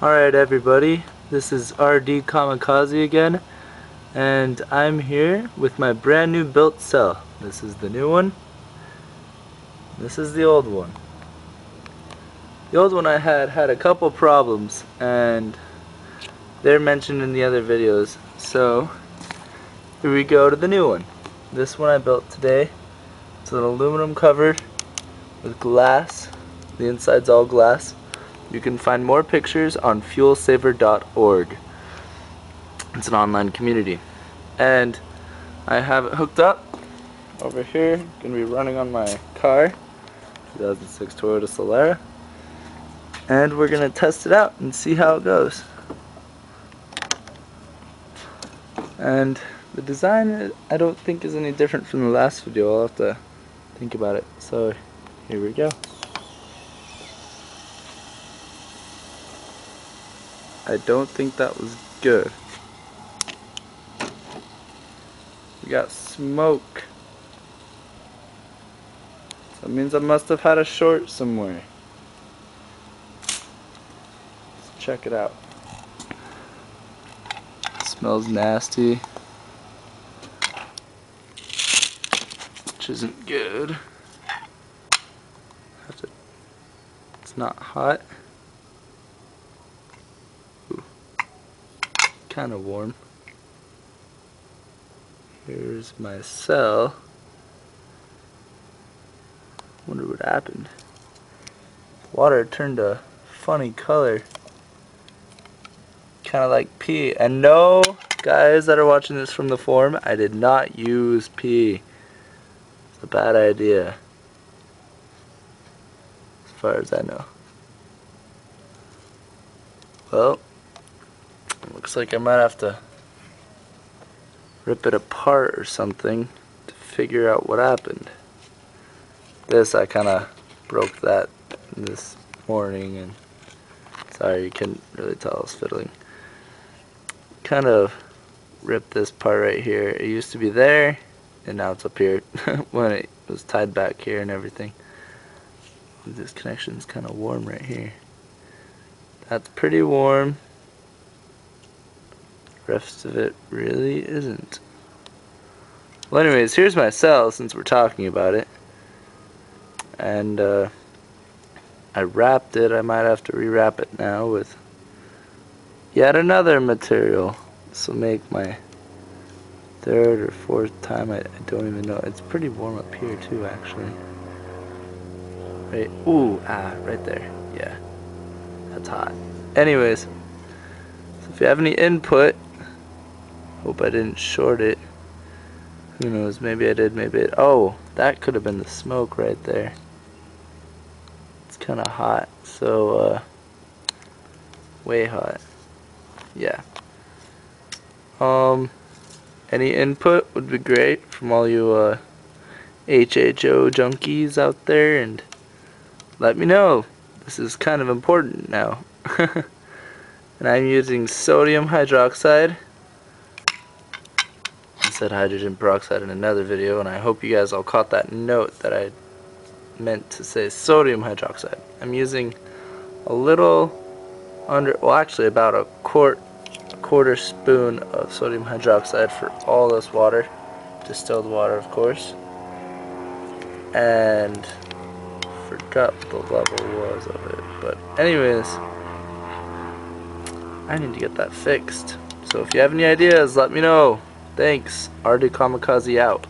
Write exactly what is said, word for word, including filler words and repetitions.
Alright everybody, this is R D Kamikaze again, and I'm here with my brand new built cell. This is the new one. This is the old one. The old one I had had a couple problems, and they're mentioned in the other videos. So here we go to the new one. This one I built today. It's an aluminum cover with glass. The inside's all glass. You can find more pictures on fuel saver dot org. It's an online community. And I have it hooked up over here. It's going to be running on my car, two thousand six Toyota Solara. And we're going to test it out and see how it goes. And the design, I don't think, is any different from the last video. I'll have to think about it. So here we go. I don't think that was good. We got smoke. That means I must have had a short somewhere. Let's check it out. It smells nasty, which isn't good. Have to, it's not hot. Kind of warm. Here's my cell. Wonder what happened. Water turned a funny color, kind of like pee. And no, guys that are watching this from the forum, I did not use pee. It's a bad idea, as far as I know. Well, looks like I might have to rip it apart or something to figure out what happened. This, I kind of broke that this morning, and sorry, you couldn't really tell I was fiddling. Kind of ripped this part right here. It used to be there, and now it's up here when it was tied back here and everything. This connection's kind of warm right here. That's pretty warm. Rest of it really isn't. Well, anyways, here's my cell since we're talking about it. And uh, I wrapped it. I might have to rewrap it now with yet another material. This will make my third or fourth time. I, I don't even know. It's pretty warm up here too, actually. Right? Ooh, ah, right there. Yeah, that's hot. Anyways, so if you have any input. Hope I didn't short it. Who knows? Maybe I did. Maybe it. Oh, that could have been the smoke right there. It's kind of hot. So, uh, way hot. Yeah. Um, any input would be great from all you uh, H H O junkies out there, and let me know. This is kind of important now. And I'm using sodium hydroxide. Said hydrogen peroxide in another video, and I hope you guys all caught that note that I meant to say sodium hydroxide. I'm using a little under, well actually about a quart, quarter spoon of sodium hydroxide for all this water, distilled water of course, and forgot what the level was of it, but anyways, I need to get that fixed, so if you have any ideas let me know. Thanks, R D Kamikaze out.